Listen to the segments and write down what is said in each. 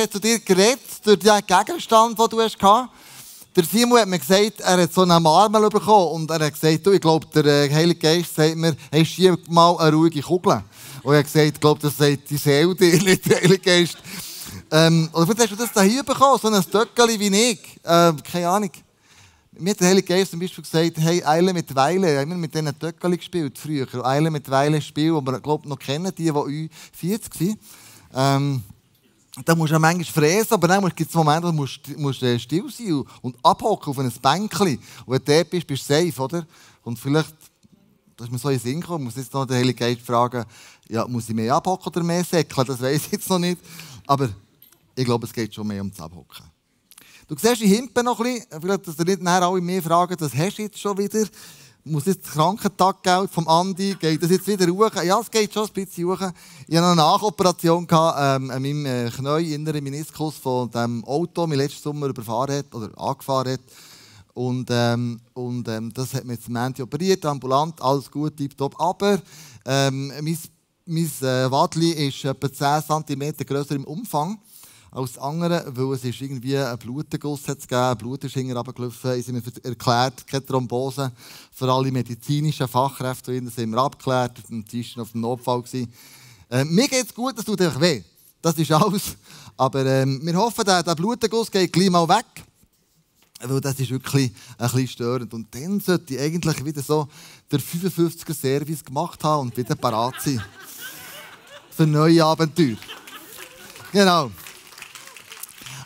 hat zu dir geredet durch den Gegenstand, den du hattest. Der Simon hat mir gesagt, er hat so einen Marmel bekommen und er hat gesagt, du, ich glaube, der Heilige Geist sagt mir, hast du mal eine ruhige Kugel? Und er hat gesagt, ich glaube, das sagt die Seele dir, nicht der Heilige Geist. Oder vielleicht hast du das hier bekommen, so ein Stöckchen wie ich. Keine Ahnung. Mir hat der Heilige Geist zum Beispiel gesagt, hey, Eile mit Weile. Wir haben mit diesen Töckchen gespielt früher. Eile mit Weile Spiel, das wir glaub, noch kennen, die uns 40 waren. Da musst du manchmal fräsen, aber dann gibt es Momente, wo du still sein und abhocken auf ein Bänkchen. Und wenn du dort bist, bist du safe, oder? Und vielleicht, das ist mir so in den Sinn gekommen, muss jetzt noch den Heiligen Geist fragen, ja, muss ich mehr abhocken oder mehr säckeln? Das weiss ich jetzt noch nicht. Aber ich glaube, es geht schon mehr ums Abhocken. Du siehst die hinten noch ein bisschen, vielleicht, dass ihr nicht nachher alle mehr fragen, das hast du jetzt schon wieder. Muss jetzt das Krankentaggeld vom Andi, geht das jetzt wieder hoch? Ja, es geht schon ein bisschen hoch. Ich hatte eine Nachoperation an meinem Knie, inneren Meniskus von dem Auto, das mich letzten Sommer überfahren hat oder angefahren hat. Das hat mich jetzt am Ende operiert, ambulant, alles gut, tipptopp. Aber mein Wadli ist etwa 10 cm grösser im Umfang als andere, weil es ist irgendwie einen Blutenguss gegeben, ein Blut ist hinten runtergelaufen. Es haben wir erklärt, keine Thrombose. Vor allem medizinischen Fachkräfte sind wir abgeklärt. Am Tisch auf dem Notfall. Mir geht es gut, das tut euch weh. Das ist alles. Aber wir hoffen, der Blutenguss geht gleich mal weg. Weil das ist wirklich ein bisschen störend. Und dann sollte ich eigentlich wieder so den 55er-Service gemacht haben und wieder parat sein. Für neue Abenteuer. Genau.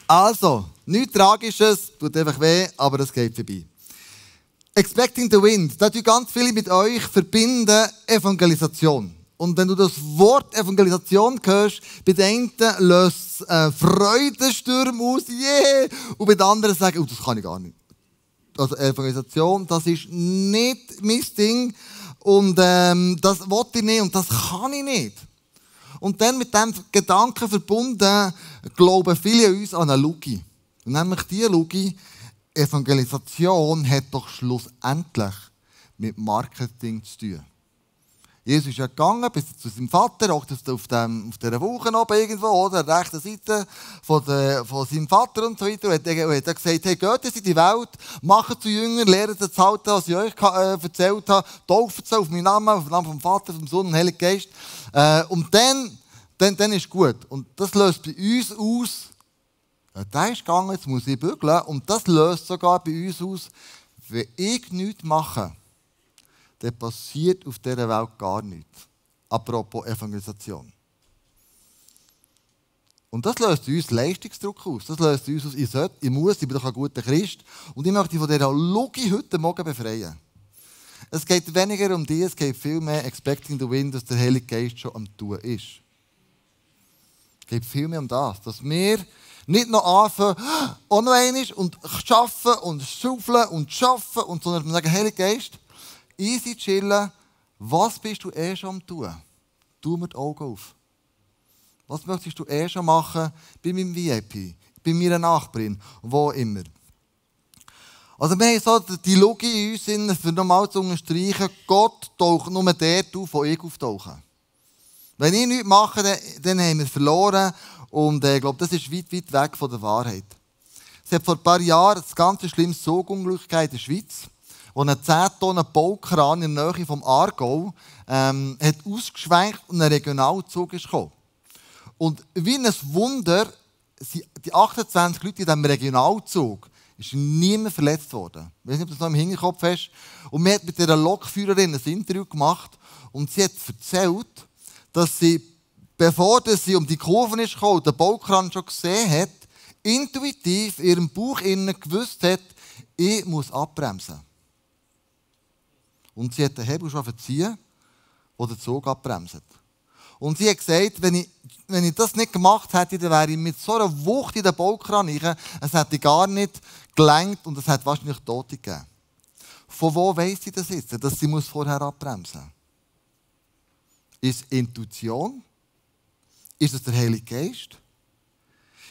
Also, nichts Tragisches, tut einfach weh, aber es geht vorbei. Expecting the Wind, da tue ich ganz viele mit euch verbinden, Evangelisation. Und wenn du das Wort Evangelisation hörst, bei den einen löst es Freudensturm aus, yeah! Und bei den anderen sagen, oh, das kann ich gar nicht. Also Evangelisation, das ist nicht mein Ding und das wollte ich nicht und das kann ich nicht. Und dann mit dem Gedanken verbunden, glauben viele uns an eine Lüge. Nämlich die Lüge, Evangelisation hat doch schlussendlich mit Marketing zu tun. Jesus ist ja gegangen bis zu seinem Vater, auch auf dieser Woche oben irgendwo, oder der rechten Seite von seinem Vater und so weiter. Und er hat gesagt, hey, geht jetzt in die Welt, macht zu Jüngern, lehrt das halten, was ich euch erzählt habe, tauft sie auf den Namen vom Vater, vom Sohn und Heiligen Geist. Und dann ist gut. Und das löst bei uns aus, ja, der ist gegangen, jetzt muss ich bügeln. Und das löst sogar bei uns aus, wenn ich nichts mache, dann passiert auf dieser Welt gar nichts. Apropos Evangelisation. Und das löst uns Leistungsdruck aus. Das löst uns aus, ich sollte, ich muss, ich bin doch ein guter Christ. Und ich möchte von dieser Logik heute Morgen befreien. Es geht weniger um dich, es geht viel mehr expecting the wind, dass der Heilige Geist schon am Tun ist. Es geht viel mehr um das, dass wir nicht noch anfangen, auch noch einmal, und arbeiten und schaufeln und schaffen, und sondern wir sagen, Heilige Geist, easy chillen, was bist du schon am Tun? Tu mir die Augen auf. Was möchtest du schon machen bei meinem VIP, bei meiner Nachbarin, wo immer? Also wir haben so die Logik in uns, für nochmal zu unterstreichen, Gott taucht nur dort auf, wo ich auftauche. Wenn ich nichts mache, dann haben wir es verloren. Und ich glaube, das ist weit, weit weg von der Wahrheit. Es hat vor ein paar Jahren das ganz schlimme Zugunglück in der Schweiz, wo ein 10 Tonnen Baukran in der Nähe vom Aargau hat ausgeschwenkt und ein Regionalzug ist gekommen. Und wie ein Wunder, die 28 Leute in diesem Regionalzug, ist niemand verletzt worden. Ich weiß nicht, ob du das noch im Hinterkopf hast. Und man hat mit dieser Lokführerin ein Interview gemacht und sie hat erzählt, dass sie, bevor sie um die Kurven ist gekommen, den Baukran schon gesehen hat, intuitiv in ihrem Bauch innen gewusst hat, ich muss abbremsen. Und sie hat den Hebel schon verziehen, der den Zug abbremst. Und sie hat gesagt, wenn ich das nicht gemacht hätte, dann wäre ich mit so einer Wucht in den Baukran rein, es hätte gar nicht gelenkt und es hätte wahrscheinlich Tote gegeben. Von wo weiss sie das jetzt? Dass sie vorher abbremsen muss? Ist es Intuition? Ist es der Heilige Geist?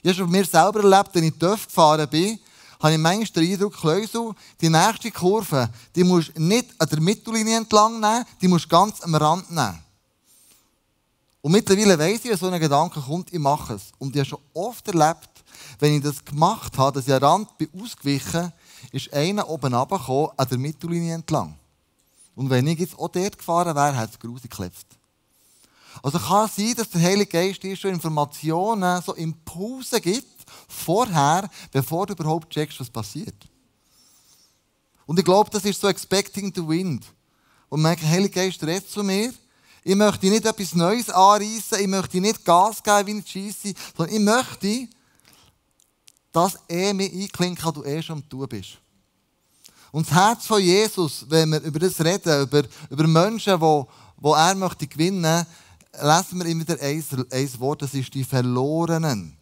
Ich habe schon bei mir selber erlebt, wenn ich Dörf gefahren bin, habe ich manchmal den Eindruck, Chlöisu, die nächste Kurve, die musst du nicht an der Mittellinie entlang nehmen, die musst du ganz am Rand nehmen. Und mittlerweile weiss ich, wenn so ein Gedanke kommt, ich mache es. Und ich habe schon oft erlebt, wenn ich das gemacht habe, dass ich an den Rand bin ausgewichen, ist einer oben runtergekommen, an der Mittellinie entlang. Und wenn ich jetzt auch dort gefahren wäre, hätte es grusig geklebt. Also kann es sein, dass der Heilige Geist dir schon Informationen, so Impulse gibt, vorher, bevor du überhaupt checkst, was passiert. Und ich glaube, das ist so expecting the wind. Und man merkt, Heilige Geist redet zu mir. Ich möchte nicht etwas Neues anreissen, ich möchte nicht Gas geben, wie ich scheisse, sondern ich möchte, dass er mich einklingt, dass du schon am Tun bist. Und das Herz von Jesus, wenn wir über das reden, über Menschen, die er möchte gewinnen, lesen wir immer wieder ein Wort, das ist die Verlorenen.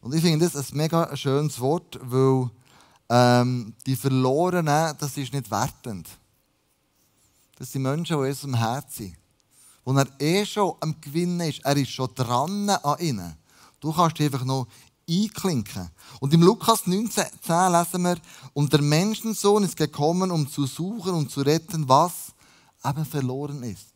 Und ich finde das ein mega schönes Wort, weil die Verlorenen, das ist nicht wertend. Das sind Menschen, die Jesus am Herz sind. Wo er schon am Gewinnen ist, er ist schon dran an ihnen. Du kannst dich einfach noch einklinken. Und im Lukas 19,10 lesen wir, und der Menschensohn ist gekommen, um zu suchen und zu retten, was eben verloren ist.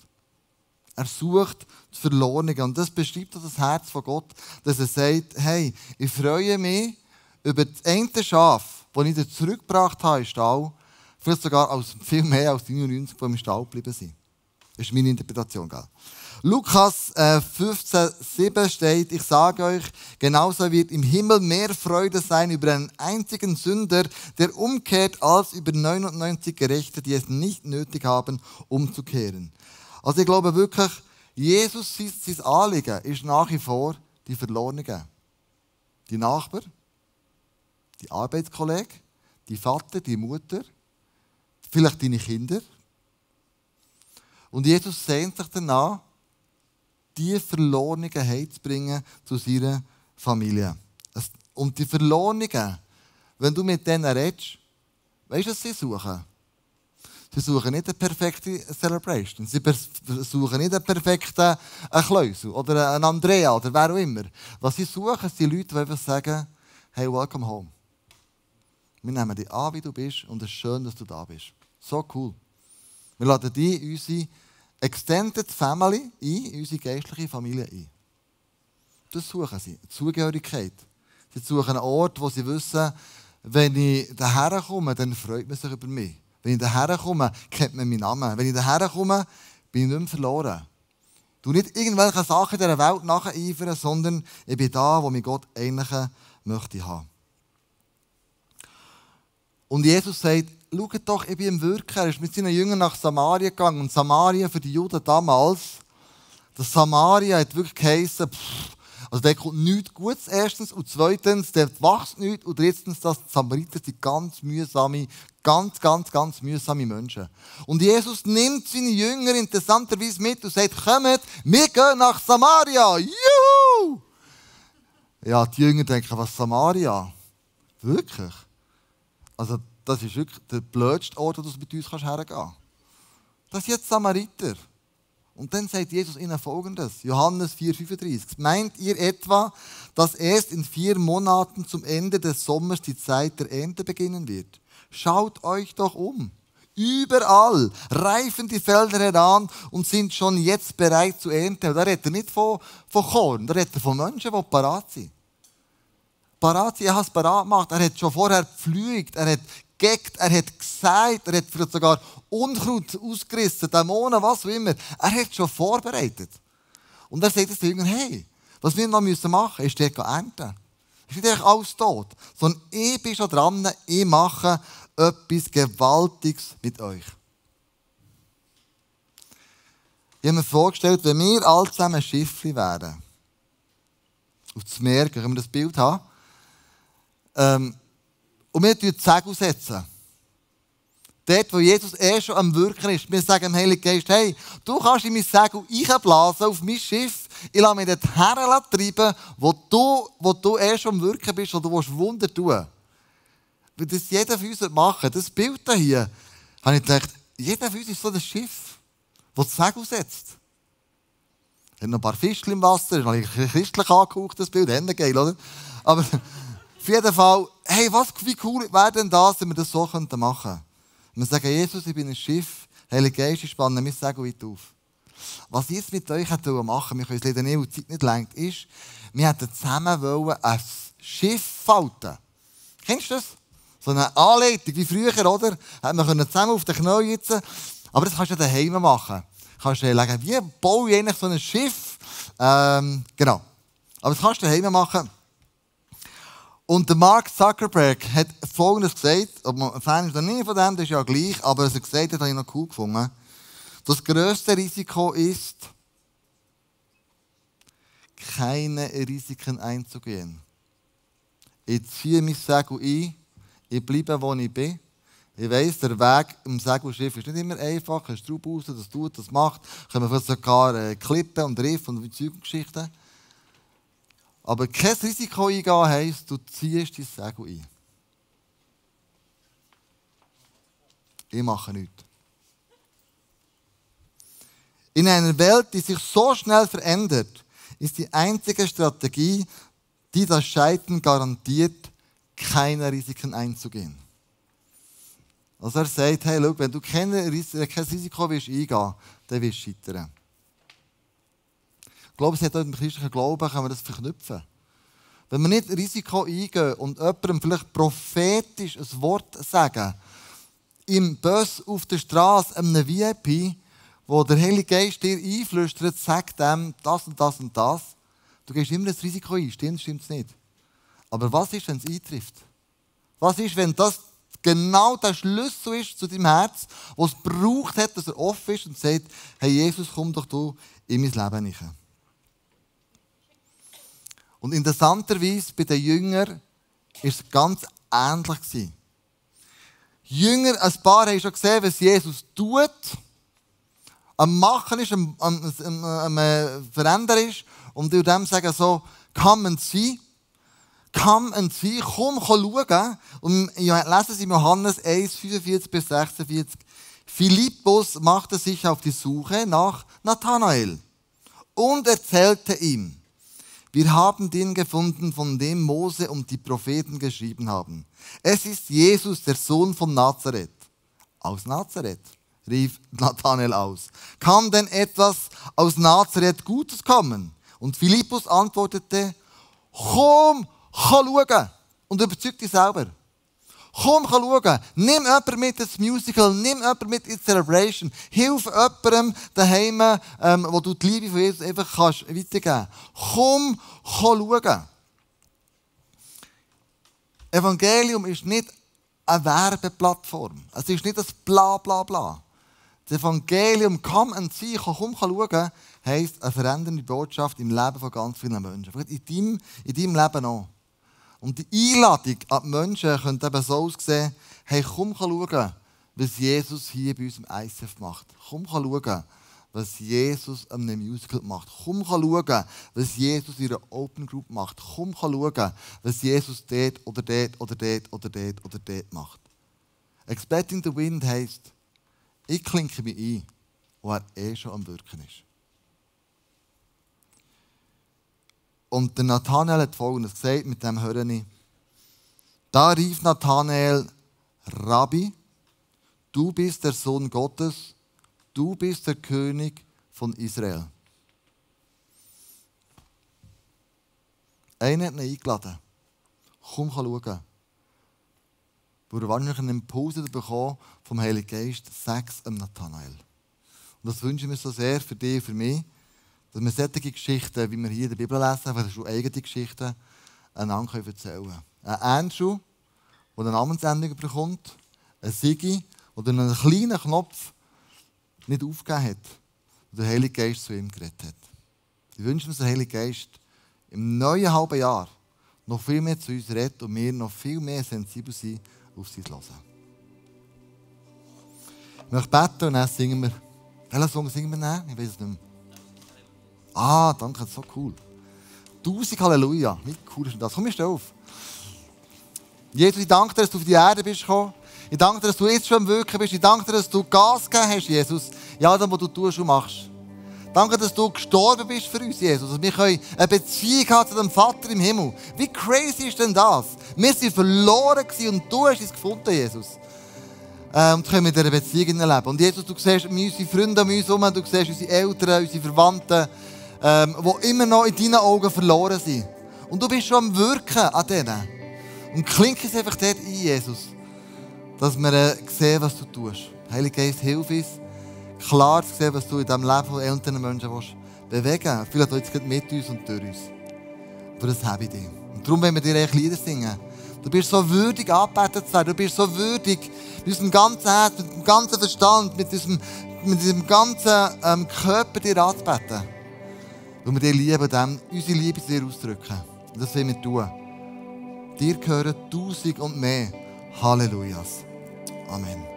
Er sucht das Verlorene. Und das beschreibt auch das Herz von Gott, dass er sagt, hey, ich freue mich über das eine Schaf, das ich dir zurückgebracht habe in den Stall, vielleicht sogar viel mehr als 99, die im Stall geblieben sind. Das ist meine Interpretation. Gell? Lukas 15,7 steht, ich sage euch, genauso wird im Himmel mehr Freude sein über einen einzigen Sünder, der umkehrt, als über 99 Gerechte, die es nicht nötig haben, umzukehren. Also ich glaube wirklich, Jesus, sein Anliegen ist nach wie vor die Verlorenen. Die Nachbarn, die Arbeitskollegen, die Vater, die Mutter, vielleicht deine Kinder. Und Jesus sehnt sich danach, die Verlorenen heimzubringen zu seiner Familie. Und die Verlorenen, wenn du mit denen redest, weißt du, was sie suchen? Sie suchen nicht eine perfekte Celebration. Sie suchen nicht einen perfekten Chlöisu oder einen Andrea oder wer auch immer. Was sie suchen, sind die Leute, die einfach sagen, hey, welcome home. Wir nehmen dich an, wie du bist, und es ist schön, dass du da bist. So cool. Wir laden dich in unsere Extended Family ein, in unsere geistliche Familie ein. Das suchen sie, Zugehörigkeit. Sie suchen einen Ort, wo sie wissen, wenn ich daher komme, dann freut man sich über mich. Wenn ich daher komme, kennt man meinen Namen. Wenn ich daher komme, bin ich nicht mehr verloren. Ich tue nicht irgendwelche Sachen dieser Welt nacheifern, sondern ich bin da, wo mich Gott eigentlich möchte haben. Und Jesus sagt, schaut doch, ich bin im Wirken. Er ist mit seinen Jüngern nach Samaria gegangen. Und Samaria für die Juden damals, das Samaria hat wirklich geheissen, also da kommt nichts Gutes, erstens, und zweitens, da wächst nichts, und drittens, dass die Samariter sind ganz mühsame Menschen. Und Jesus nimmt seine Jünger interessanterweise mit und sagt, kommt, wir gehen nach Samaria, juhu! Ja, die Jünger denken, was Samaria? Wirklich? Also, das ist wirklich der blödste Ort, wo du mit uns hergehen kannst. Das sind jetzt Samariter. Und dann sagt Jesus ihnen Folgendes, Johannes 4,35. Meint ihr etwa, dass erst in 4 Monaten zum Ende des Sommers die Zeit der Ernte beginnen wird? Schaut euch doch um. Überall reifen die Felder heran und sind schon jetzt bereit zu ernten. Da redet er nicht von Korn, da redet er von Menschen, die parat sind. Parat sind, er hat es parat gemacht, er hat schon vorher gepflügt, er hat gegeckt, er hat gesagt, er hat vielleicht sogar Unkraut ausgerissen, Dämonen, was auch immer. Er hat schon vorbereitet. Und er sagt den Jüngern, hey, was wir noch machen müssen, ist dort ernten. Es ist nicht alles tot, sondern ich bin schon dran, ich mache etwas Gewaltiges mit euch. Ich habe mir vorgestellt, wenn wir alle zusammen ein Schiffchen wären, auf das Meer, können wir das Bild haben, und wir setzen die Segel setzen. Dort, wo Jesus schon am Wirken ist. Wir sagen dem Heiligen Geist, hey, du kannst in mein Segel einblasen, auf mein Schiff. Ich lasse mich dort hertreiben, wo du schon am Wirken bist, wo du Wunder tun willst. Das jeder von uns machen. Das Bild hier, habe ich gedacht, jeder von uns ist so ein Schiff, das das Segel setzt. Es hat noch ein paar Fischchen im Wasser, das ist noch christlich angehaucht, das Bild. Hände geil, oder? Aber auf jeden Fall, hey, wie cool wäre denn das, wenn wir das so machen könnten? Wir sagen, Jesus, ich bin ein Schiff, Heiliger Geist, ich spanne mein Segel weit auf. Was ich jetzt mit euch machen wollte, wir können es leider nicht, weil die Zeit nicht reicht, ist, wir wollten zusammen ein Schiff falten. Kennst du das? So eine Anleitung wie früher, oder? Wir können zusammen auf den Knien sitzen. Aber das kannst du daheim machen. Du kannst dir sagen, wie baue ich eigentlich so ein Schiff? Genau. Aber das kannst du daheim machen. Und der Mark Zuckerberg hat Folgendes gesagt, ob man ein Fan ist oder nicht von dem, das ist ja gleich, aber was er gesagt hat, habe ich noch cool gefunden. Das grösste Risiko ist, keine Risiken einzugehen. Ich ziehe mein Segel ein, ich bleibe, wo ich bin. Ich weiss, der Weg im Segelschiff ist nicht immer einfach, es ist drauf raus, das tut, das macht. Da können wir sogar Klippen und Riff und Zeuggeschichten. Aber kein Risiko eingehen heisst, du ziehst dein Segel ein. Ich mache nichts. In einer Welt, die sich so schnell verändert, ist die einzige Strategie, die das Scheitern garantiert, keine Risiken einzugehen. Also er sagt, hey, schau, wenn du kein Risiko eingehen willst, dann wirst du scheitern. Ich glaube, es hat auch im christlichen Glauben, können wir das verknüpfen. Wenn wir nicht Risiko eingehen und jemandem vielleicht prophetisch ein Wort sagen, im Bus auf der Straße, einem VIP, wo der Heilige Geist dir einflüstert, sagt dem das und das und das, du gehst immer das Risiko ein, stimmt es nicht. Aber was ist, wenn es eintrifft? Was ist, wenn das genau der Schlüssel ist zu deinem Herz, was es braucht hat, dass er offen ist und sagt, hey Jesus, komm doch du in mein Leben hinein. Und interessanterweise, bei den Jüngern war es ganz ähnlich. Jünger, ein paar haben schon gesehen, was Jesus tut, am Machen ist, am Verändern ist. Und die dem sagen so, come and see, komm schauen. Und lesen Sie Johannes 1, 45 bis 46. Philippus machte sich auf die Suche nach Nathanael und erzählte ihm, wir haben den gefunden, von dem Mose und die Propheten geschrieben haben. Es ist Jesus, der Sohn von Nazareth. Aus Nazareth, rief Nathanael aus. Kann denn etwas aus Nazareth Gutes kommen? Und Philippus antwortete, komm, schauen und überzeug dich selber. Komm, schauen, nimm jemanden mit ins Musical, nimm jemanden mit ins Celebration, hilf jemandem daheim, wo du die Liebe von Jesus einfach kannst weitergeben. Komm, schauen. Evangelium ist nicht eine Werbeplattform. Es ist nicht das Bla, Bla, Bla. Das Evangelium, komm und sieh, komm, schauen, heisst eine verändernde Botschaft im Leben von ganz vielen Menschen. In deinem Leben auch. Und die Einladung an die Menschen könnte eben so aussehen, hey, komm schauen, was Jesus hier bei uns im ICF macht. Komm schauen, was Jesus an einem Musical macht. Komm schauen, was Jesus in einer Open Group macht. Komm schauen, was Jesus dort oder dort oder dort oder dort oder dort macht. Expecting the Wind heisst, ich klinke mich ein, wo er schon am Wirken ist. Und der Nathanael hat Folgendes gesagt, mit dem höre ich. Da rief Nathanael, Rabbi, du bist der Sohn Gottes, du bist der König von Israel. Einer hat ihn eingeladen. Komm schauen. Wo er wahrscheinlich einen Impuls bekommen vom Heiligen Geist, sag's dem Nathanael. Und das wünsche ich mir so sehr für dich, für mich, dass wir solche Geschichten, wie wir hier in der Bibel lesen, vielleicht schon eigene Geschichten, einander erzählen können. Ein Andrew, der eine Namensänderung bekommt, ein Sigi, der einen kleinen Knopf nicht aufgegeben hat und der Heilige Geist zu ihm geredet hat. Ich wünsche mir, dass der Heilige Geist im neuen halben Jahr noch viel mehr zu uns redet und wir noch viel mehr sensibel sind auf sein Hören. Ich möchte beten und dann singen wir. Welchen Song singen wir dann? Ich weiß es nicht mehr. Ah, danke, das ist so cool. 1000 Halleluja. Wie cool ist das? Komm, steh auf. Jesus, ich danke dir, dass du auf die Erde bist gekommen. Ich danke dir, dass du jetzt schon am Wirken bist. Ich danke dir, dass du Gas gegeben hast, Jesus. Ja, das, was du tust und machst. Danke, dass du gestorben bist für uns, Jesus. Dass wir eine Beziehung haben zu dem Vater im Himmel. Wie crazy ist denn das? Wir waren verloren und du hast uns gefunden, Jesus. und können mit dieser Beziehung hineinleben. Und Jesus, du siehst unsere Freunde um uns herum, du siehst unsere Eltern, unsere Verwandten, die immer noch in deinen Augen verloren sind. Und du bist schon am Wirken an denen. Und klink es einfach dort ein, Jesus, dass wir sehen, was du tust. Heiliger Geist, hilf uns, klar zu sehen, was du in diesem Leben von älteren Menschen bewegen willst. Vielleicht auch jetzt mit uns und durch uns. Aber das habe ich dir. Und darum wollen wir dir eigentlich Lieder singen. Du bist so würdig, angebetet zu werden. Du bist so würdig, mit unserem ganzen Herz, mit dem ganzen Verstand, mit diesem ganzen Körper dir anzubeten. Weil wir dir lieben, dann unsere Liebe zu dir ausdrücken. Und das wollen wir tun. Dir gehören 1000 und mehr. Hallelujah. Amen.